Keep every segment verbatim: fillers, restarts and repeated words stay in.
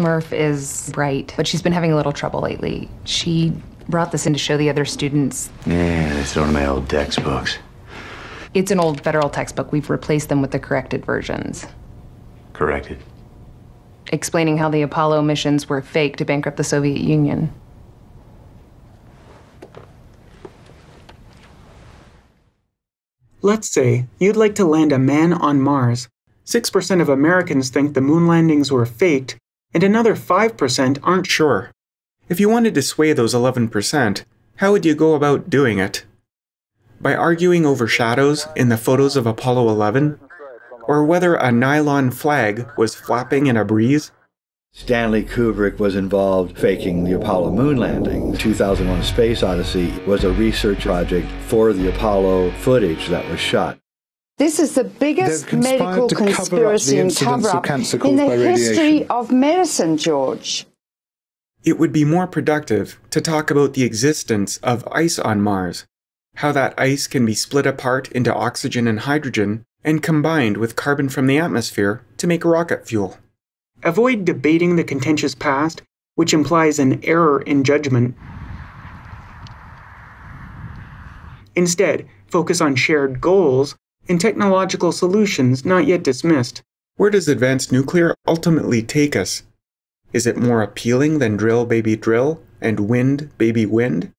Murph is bright, but she's been having a little trouble lately. She brought this in to show the other students. Yeah, that's one of my old textbooks. It's an old federal textbook. We've replaced them with the corrected versions. Corrected? Explaining how the Apollo missions were fake to bankrupt the Soviet Union. Let's say you'd like to land a man on Mars. six percent of Americans think the moon landings were faked, and another five percent aren't sure. If you wanted to sway those eleven percent, how would you go about doing it? By arguing over shadows in the photos of Apollo eleven? Or whether a nylon flag was flapping in a breeze? Stanley Kubrick was involved faking the Apollo moon landing. two thousand one: A Space Odyssey was a research project for the Apollo footage that was shot. This is the biggest medical conspiracy and cover-up in the history of medicine, George. It would be more productive to talk about the existence of ice on Mars, how that ice can be split apart into oxygen and hydrogen and combined with carbon from the atmosphere to make rocket fuel. Avoid debating the contentious past, which implies an error in judgment. Instead, focus on shared goals and technological solutions not yet dismissed. Where does advanced nuclear ultimately take us? Is it more appealing than drill baby drill and wind baby wind?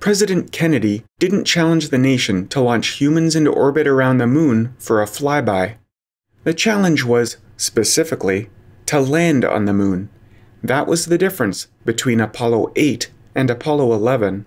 President Kennedy didn't challenge the nation to launch humans into orbit around the moon for a flyby. The challenge was, specifically, to land on the moon. That was the difference between Apollo eight and Apollo eleven.